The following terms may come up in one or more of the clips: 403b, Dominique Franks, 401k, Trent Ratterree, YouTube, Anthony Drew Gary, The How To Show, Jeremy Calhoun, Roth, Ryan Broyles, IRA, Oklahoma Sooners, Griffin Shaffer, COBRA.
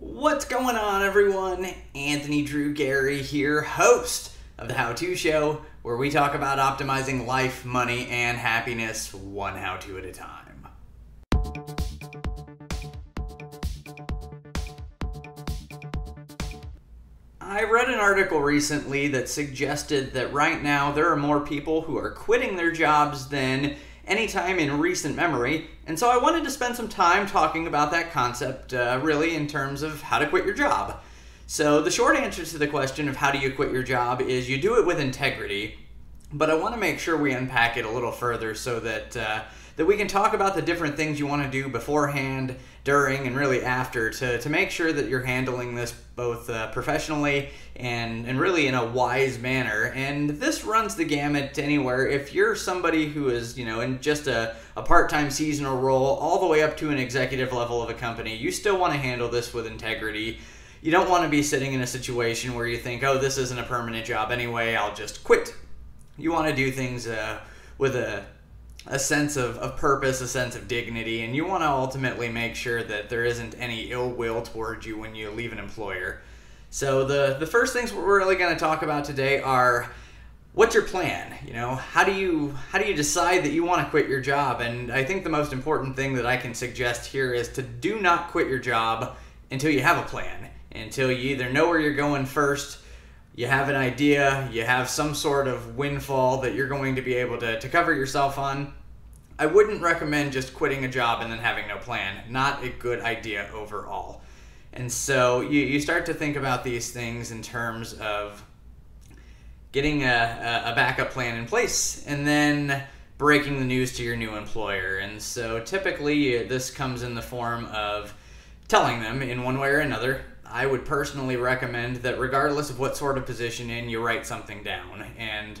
What's going on, everyone? Anthony Drew Gary here, host of The How To Show, where we talk about optimizing life, money, and happiness one how-to at a time. I read an article recently that suggested that right now there are more people who are quitting their jobs than any time in recent memory, and so I wanted to spend some time talking about that concept really in terms of how to quit your job. So the short answer to the question of how do you quit your job is you do it with integrity, but I want to make sure we unpack it a little further so that we can talk about the different things you want to do beforehand, during, and really after to make sure that you're handling this both professionally and really in a wise manner. And this runs the gamut anywhere. If you're somebody who is, you know, in just a part-time seasonal role all the way up to an executive level of a company, you still want to handle this with integrity. You don't want to be sitting in a situation where you think, oh, this isn't a permanent job anyway, I'll just quit. You want to do things with a sense of purpose, a sense of dignity, and you want to ultimately make sure that there isn't any ill will towards you when you leave an employer. So the first things we're really going to talk about today are, what's your plan? You know, how do you decide that you want to quit your job? And I think the most important thing that I can suggest here is to do not quit your job until you have a plan, until you either know where you're going first, you have an idea, you have some sort of windfall that you're going to be able to cover yourself on. I wouldn't recommend just quitting a job and then having no plan. Not a good idea overall. And so you start to think about these things in terms of getting a backup plan in place and then breaking the news to your new employer. And so typically this comes in the form of telling them in one way or another. I would personally recommend that regardless of what sort of position in, you write something down. And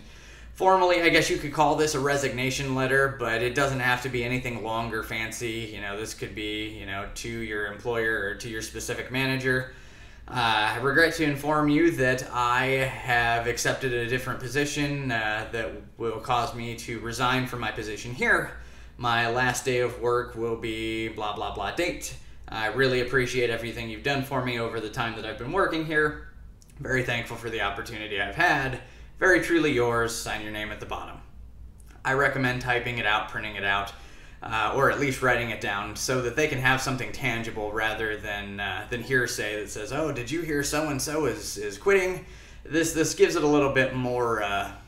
formally, I guess you could call this a resignation letter, but it doesn't have to be anything long or fancy. You know, this could be, you know, to your employer or to your specific manager. I regret to inform you that I have accepted a different position that will cause me to resign from my position here. My last day of work will be blah, blah, blah date. I really appreciate everything you've done for me over the time that I've been working here. Very thankful for the opportunity I've had. Very truly yours. Sign your name at the bottom. I recommend typing it out, printing it out, or at least writing it down so that they can have something tangible rather than hearsay that says, oh, did you hear so-and-so is quitting? This gives it a little bit more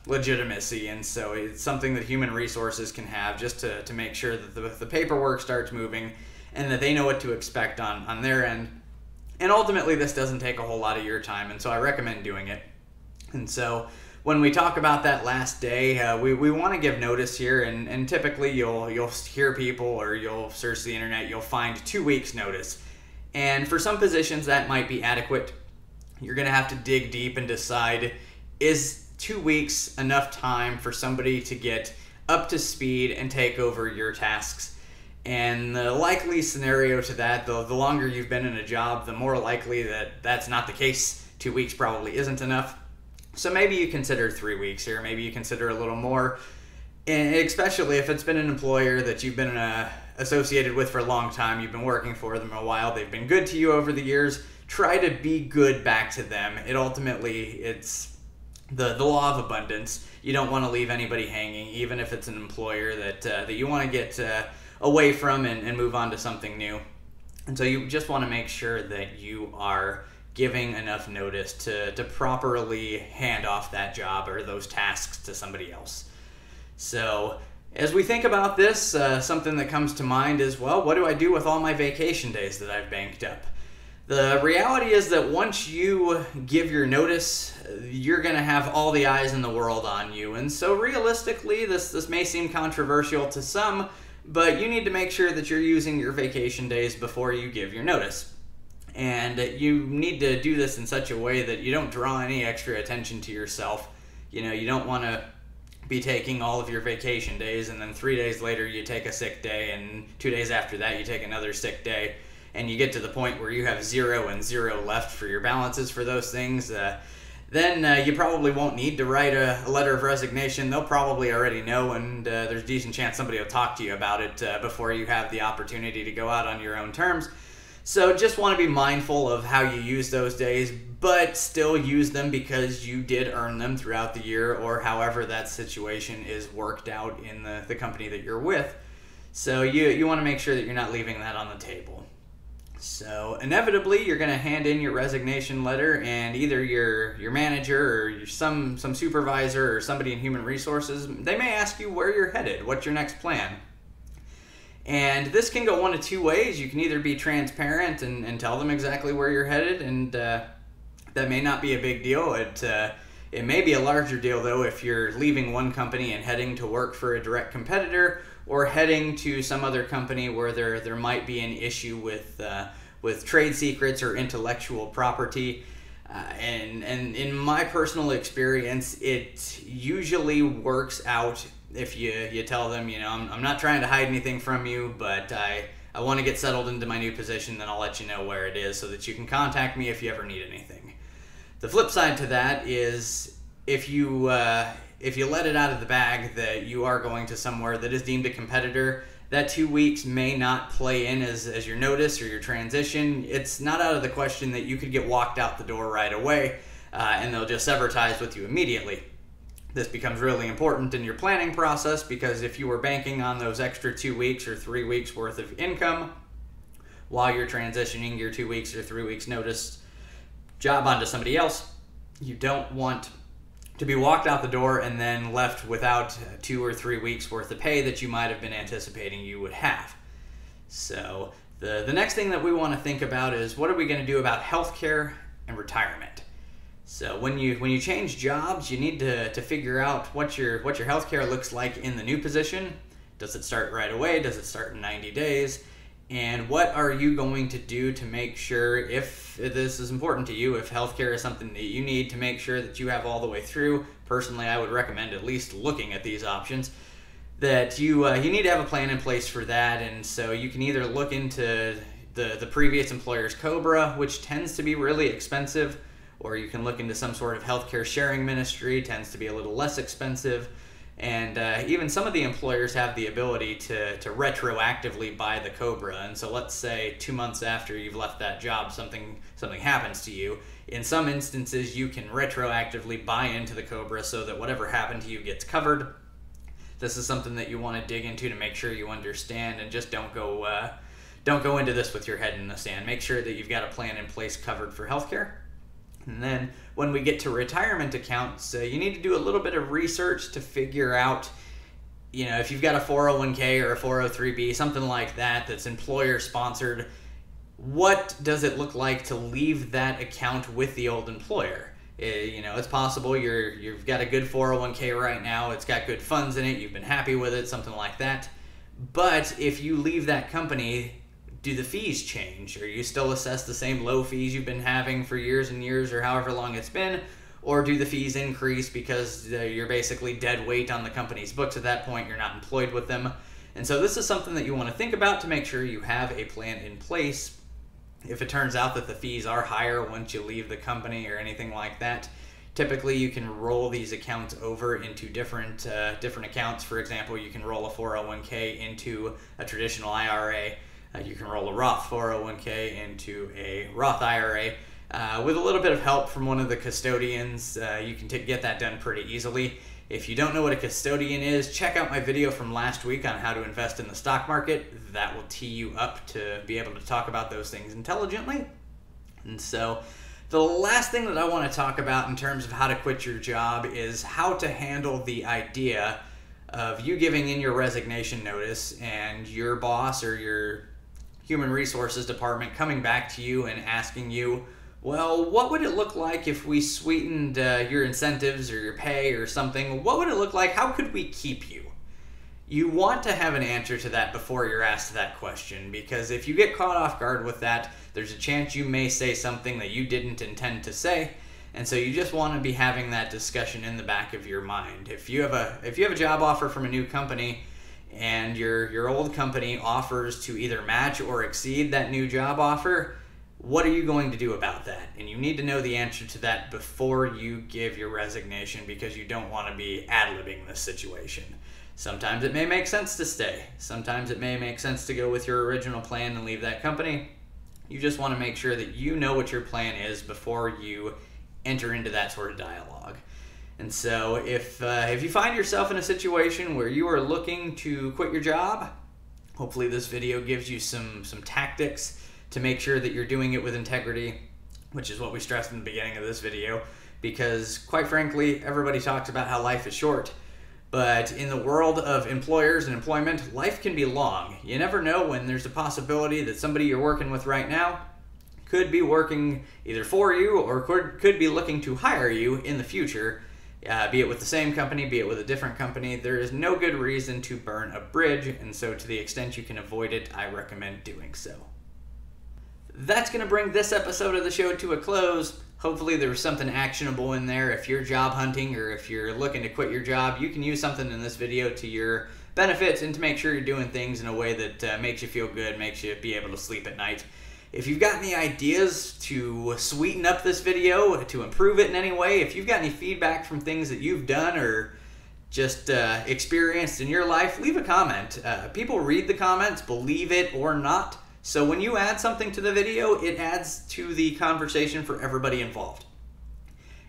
legitimacy, and so it's something that human resources can have just to make sure that the paperwork starts moving and that they know what to expect on their end. And ultimately, this doesn't take a whole lot of your time, and so I recommend doing it. And so when we talk about that last day, we want to give notice here, and typically you'll hear people, or you'll search the internet, you'll find 2 weeks notice. And for some positions, that might be adequate. You're going to have to dig deep and decide, is 2 weeks enough time for somebody to get up to speed and take over your tasks? And the likely scenario to that, the longer you've been in a job, the more likely that that's not the case. 2 weeks probably isn't enough. So maybe you consider 3 weeks here, maybe you consider a little more, and especially if it's been an employer that you've been associated with for a long time, you've been working for them a while, they've been good to you over the years, try to be good back to them. It ultimately, it's the law of abundance. You don't want to leave anybody hanging, even if it's an employer that you want to get away from and move on to something new. And so you just want to make sure that you are giving enough notice to properly hand off that job or those tasks to somebody else. So as we think about this, something that comes to mind is, well, what do I do with all my vacation days that I've banked up? The reality is that once you give your notice, you're going to have all the eyes in the world on you. And so realistically, this may seem controversial to some, but you need to make sure that you're using your vacation days before you give your notice. And you need to do this in such a way that you don't draw any extra attention to yourself. You know, you don't want to be taking all of your vacation days and then 3 days later you take a sick day and 2 days after that you take another sick day, and you get to the point where you have 0 and 0 left for your balances for those things. Then you probably won't need to write a letter of resignation. They'll probably already know, and there's a decent chance somebody will talk to you about it before you have the opportunity to go out on your own terms. So just want to be mindful of how you use those days, but still use them because you did earn them throughout the year or however that situation is worked out in the company that you're with. So you want to make sure that you're not leaving that on the table. So inevitably, you're going to hand in your resignation letter, and either your manager or some supervisor or somebody in human resources, they may ask you where you're headed, what's your next plan. And this can go one of two ways. You can either be transparent and tell them exactly where you're headed, and that may not be a big deal. It may be a larger deal, though, if you're leaving one company and heading to work for a direct competitor, or heading to some other company where there might be an issue with trade secrets or intellectual property. And in my personal experience, it usually works out if you tell them, you know, I'm not trying to hide anything from you, but I want to get settled into my new position, then I'll let you know where it is so that you can contact me if you ever need anything. The flip side to that is if you let it out of the bag that you are going to somewhere that is deemed a competitor, that 2 weeks may not play in as your notice or your transition. It's not out of the question that you could get walked out the door right away, and they'll just sever ties with you immediately. This becomes really important in your planning process, because if you were banking on those extra 2 weeks or 3 weeks worth of income while you're transitioning your 2 weeks or 3 weeks notice job onto somebody else, you don't want to be walked out the door and then left without 2 or 3 weeks worth of pay that you might have been anticipating you would have. So the next thing that we want to think about is, what are we going to do about healthcare and retirement? So when you change jobs, you need to figure out what your healthcare looks like in the new position. Does it start right away? Does it start in 90 days? And what are you going to do to make sure, if this is important to you, if healthcare is something that you need, to make sure that you have all the way through? Personally, I would recommend at least looking at these options, that you need to have a plan in place for that. And so you can either look into the previous employer's COBRA, which tends to be really expensive, or you can look into some sort of healthcare sharing ministry, tends to be a little less expensive. And even some of the employers have the ability to retroactively buy the COBRA. And so let's say 2 months after you've left that job, something happens to you. In some instances, you can retroactively buy into the COBRA so that whatever happened to you gets covered. This is something that you want to dig into to make sure you understand, and just don't go into this with your head in the sand. Make sure that you've got a plan in place covered for healthcare. And then when we get to retirement accounts, you need to do a little bit of research to figure out, you know, if you've got a 401k or a 403b, something like that that's employer sponsored, what does it look like to leave that account with the old employer? You know, it's possible you've got a good 401k right now, it's got good funds in it, you've been happy with it, something like that. But if you leave that company, do the fees change? Are you still assessed the same low fees you've been having for years and years, or however long it's been? Or do the fees increase because you're basically dead weight on the company's books at that point? You're not employed with them. And so this is something that you want to think about to make sure you have a plan in place. If it turns out that the fees are higher once you leave the company or anything like that, typically you can roll these accounts over into different accounts. For example, you can roll a 401k into a traditional IRA. You can roll a Roth 401k into a Roth IRA. With a little bit of help from one of the custodians, you can get that done pretty easily. If you don't know what a custodian is, check out my video from last week on how to invest in the stock market. That will tee you up to be able to talk about those things intelligently. And so the last thing that I want to talk about in terms of how to quit your job is how to handle the idea of you giving in your resignation notice and your boss or your human resources department coming back to you and asking you, well, what would it look like if we sweetened your incentives or your pay or something? What would it look like? How could we keep you? You want to have an answer to that before you're asked that question, because if you get caught off guard with that, there's a chance you may say something that you didn't intend to say. And so you just want to be having that discussion in the back of your mind. If you have a job offer from a new company, and your old company offers to either match or exceed that new job offer, what are you going to do about that? And you need to know the answer to that before you give your resignation, because you don't want to be ad-libbing this situation. Sometimes it may make sense to stay. Sometimes it may make sense to go with your original plan and leave that company. You just want to make sure that you know what your plan is before you enter into that sort of dialogue. And so if you find yourself in a situation where you are looking to quit your job, hopefully this video gives you some tactics to make sure that you're doing it with integrity, which is what we stressed in the beginning of this video, because quite frankly, everybody talks about how life is short. But in the world of employers and employment, life can be long. You never know when there's a possibility that somebody you're working with right now could be working either for you or could be looking to hire you in the future, be it with the same company, be it with a different company. There is no good reason to burn a bridge, and so to the extent you can avoid it, I recommend doing so. That's going to bring this episode of the show to a close. Hopefully there was something actionable in there. If you're job hunting or if you're looking to quit your job, you can use something in this video to your benefits and to make sure you're doing things in a way that makes you feel good, makes you be able to sleep at night. If you've got any ideas to sweeten up this video, to improve it in any way, if you've got any feedback from things that you've done or just experienced in your life, leave a comment. People read the comments, believe it or not. So when you add something to the video, it adds to the conversation for everybody involved.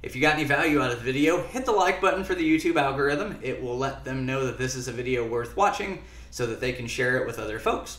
If you got any value out of the video, hit the like button for the YouTube algorithm. It will let them know that this is a video worth watching so that they can share it with other folks.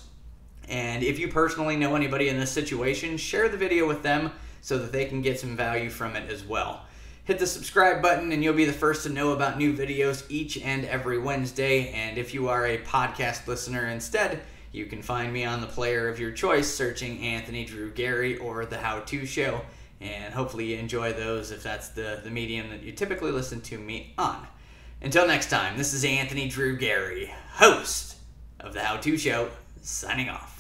And if you personally know anybody in this situation, share the video with them so that they can get some value from it as well. Hit the subscribe button and you'll be the first to know about new videos each and every Wednesday. And if you are a podcast listener instead, you can find me on the player of your choice, searching Anthony Drew Gary or The How To Show, and hopefully you enjoy those if that's the medium that you typically listen to me on. Until next time, this is Anthony Drew Gary, host of The How To Show, signing off.